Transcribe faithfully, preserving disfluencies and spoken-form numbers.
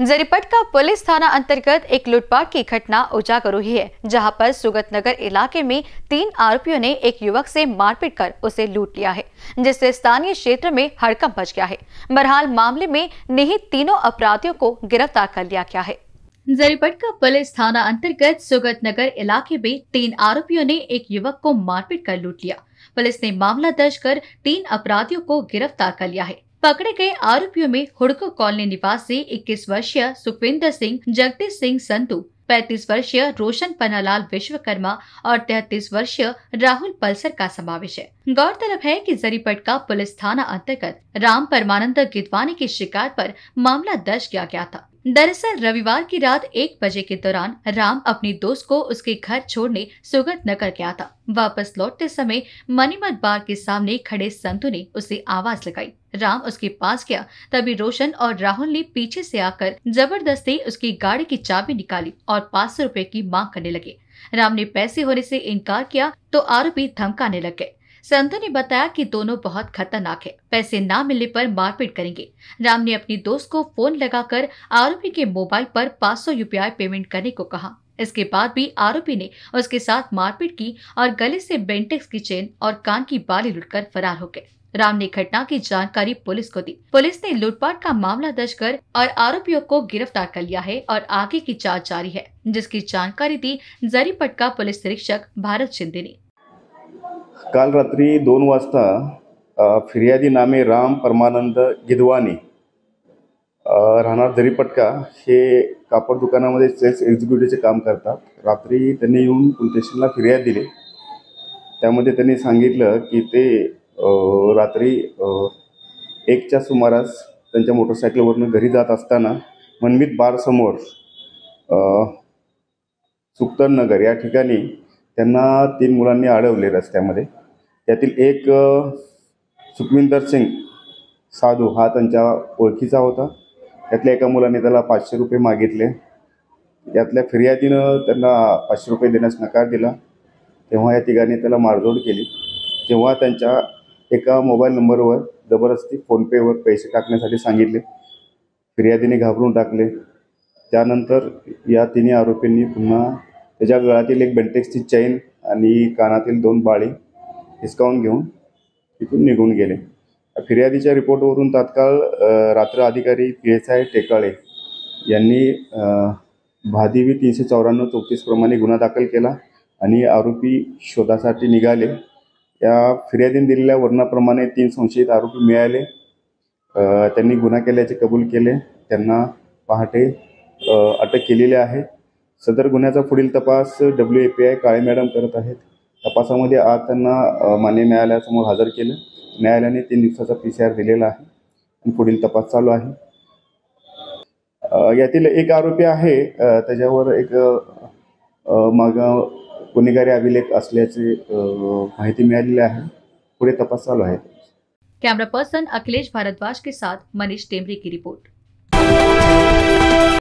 Jaripatka police थाना अंतर्गत एक लूटपाट की घटना उजागर हुई है, जहां पर सुगत नगर इलाके में तीन आरोपियों ने एक युवक से मारपीट कर उसे लूट लिया है, जिससे स्थानीय क्षेत्र में हड़कंप मच गया है। बहरहाल मामले में निहित तीनों अपराधियों को गिरफ्तार कर लिया गया है। जरीपटका पुलिस थाना अंतर्गत सुगत नगर इलाके में तीन आरोपियों ने एक युवक को मारपीट कर लूट लिया। पुलिस ने मामला दर्ज कर तीन अपराधियों को गिरफ्तार कर लिया है। पकड़े गए आरोपियों में हुड्को कॉलोनी निवासी इक्कीस वर्षीय सुखविंदर सिंह, जगदीश सिंह संतु, पैंतीस वर्षीय रोशन पन्नालाल विश्वकर्मा और तैंतीस वर्षीय राहुल पल्सर का समावेश है। गौरतलब है कि जरीपटका पुलिस थाना अंतर्गत राम परमानंद गिदवानी की शिकायत पर मामला दर्ज किया गया था। दरअसल रविवार की रात एक बजे के दौरान राम अपनी दोस्त को उसके घर छोड़ने सुगत नगर गया था। वापस लौटते समय मनीमत बार के सामने खड़े संतु ने उसे आवाज लगाई। राम उसके पास गया, तभी रोशन और राहुल ने पीछे से आकर जबरदस्ती उसकी गाड़ी की चाबी निकाली और पाँच सौ रुपए की मांग करने लगे। राम ने पैसे होने से इनकार किया तो आरोपी धमकाने लग गए। संतु ने बताया कि दोनों बहुत खतरनाक है, पैसे ना मिलने पर मारपीट करेंगे। राम ने अपनी दोस्त को फोन लगाकर आरोपी के मोबाइल पर पाँच सौ रुपया पेमेंट करने को कहा। इसके बाद भी आरोपी ने उसके साथ मारपीट की और गले से बेंटेक्स की चेन और कान की बाली लूटकर फरार हो गए। राम ने घटना की जानकारी पुलिस को दी। पुलिस ने लूटपाट का मामला दर्ज कर और आरोपियों को गिरफ्तार कर लिया है और आगे की जांच जारी है, जिसकी जानकारी दी जरीपटका पुलिस निरीक्षक भारत शिंदे ने। काल रात्री दोन वाजता फिर्यादी नामे राम परमानंद गिदवानी, राहणार जरीपटका, हे कापड दुकानामध्ये सेल्स एक्झिक्युटिव्हचे काम करतात। रात्री त्यांनी येऊन पोलीस स्टेशनला फिर्याद दिली। त्यामध्ये त्यांनी सांगितलं की ते रात्री एकच्या सुमारास त्यांच्या मोटरसायकलवरून घरी जात असताना मनीमत बार समोर सुगत नगर या ठिकाणी त्यांना तीन मुलांनी अडवले रस्त्यामध्ये। त्यातील एक सुखविंदर सिंह साधू हा त्यांच्या ओळखीचा होता। त्यातल्या एका मुलाने त्याला पाचशे रुपये मागितले। यातल्या फिर्यादीनं त्यांना पाचशे रुपये देण्यास नकार दिला, तेव्हा या तिघांनी त्याला मारझोड केली। तेव्हा त्यांच्या एका मोबाईल नंबरवर जबरदस्ती फोनपेवर पैसे टाकण्यासाठी सांगितले। फिर्यादीने घाबरून टाकले। त्यानंतर या तिन्ही आरोपींनी पुन्हा त्याच्या गळ्यातील एक बेंटेक्सची चैन आणि कानातील दोन बाळी हिसकावून घेऊन तिथून निघून गेले। फिर्यादीच्या रिपोर्टवरून तात्काळ रात्र अधिकारी पी एस आय टेकाळे यांनी भादिवी तीनशे चौऱ्याण्णव चौतीस प्रमाणे गुन्हा दाखल केला आणि आरोपी शोधासाठी निघाले। या फिर्यादीने दिलेल्या वर्णाप्रमाणे तीन संशयित आरोपी मिळाले। त्यांनी गुन्हा केल्याचे कबूल केले। त्यांना पहाटे अटक केलेली आहे। सदर गुन्ह्याचा पुढील तपास W A P I Kale madam करत आहेत। तपासामध्ये आज त्यांना मान्य न्यायालयासमोर हजर केलं। न्यायालयाने तीन दिवसाचा पी सी आर दिलेला आहे आणि पुढील तपास चालू आहे। यातील एक आरोपी आहे त्याच्यावर एक मागा गुन्हेगारी अभिलेख असल्याचे माहिती मिळालेली आहे। पुढे तपास चालू आहे। कैमरा पर्सन अखिलेश भारद्वाज के साथ मनीष टेमरे की रिपोर्ट।